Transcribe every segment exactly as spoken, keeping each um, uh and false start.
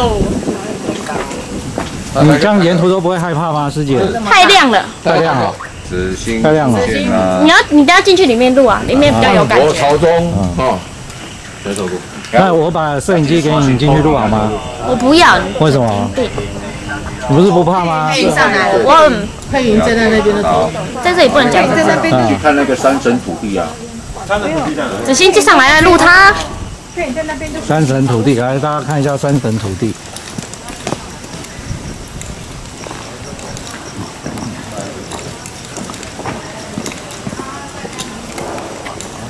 哦。你这样沿途都不会害怕吗，师姐？太亮了。太亮了。紫星。太亮了。你要你等下进去里面录啊，里面比较有感觉。我朝中哦，随手录。那我把摄影机给你，进去录好吗？我不要。为什么？你不是不怕吗？佩云上来了，我佩云站在那边的头，在这里不能讲。在那边去看那个山神土地啊。山神土地在哪？紫星接上来录他。 三神土地，来大家看一下三神土地。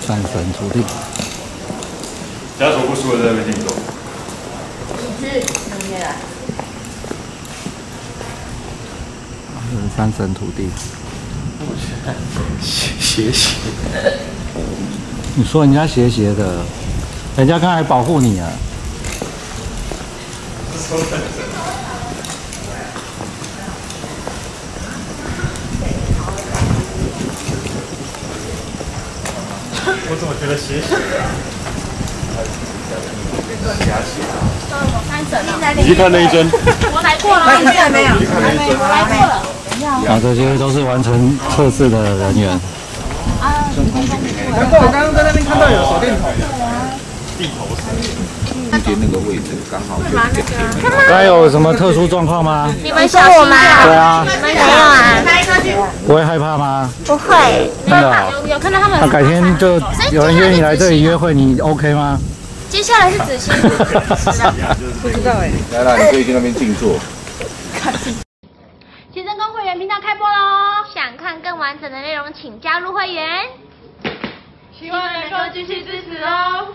三神土地。家属不输的在那边走。你是里面啊？三神土地。我去，斜斜。你说人家斜斜的。 人家刚才保护你啊！我怎么觉得斜斜的啊？你去看那一针。我来过了，你去看没有？我来过了。啊，这些都是完成测试的人员。难怪我刚刚在那边看到有手电筒。 中间那个位置刚好就点点。还有什么特殊状况吗？你们说我吗？对啊。没有啊。不会害怕吗？不会。真的。有看到他们。那改天就有人约你来这里约会，你 OK 吗？接下来是子欣。不知道哎。来了，你可以去那边静坐。奇珍宫会员频道开播喽！想看更完整的内容，请加入会员。希望能够继续支持哦。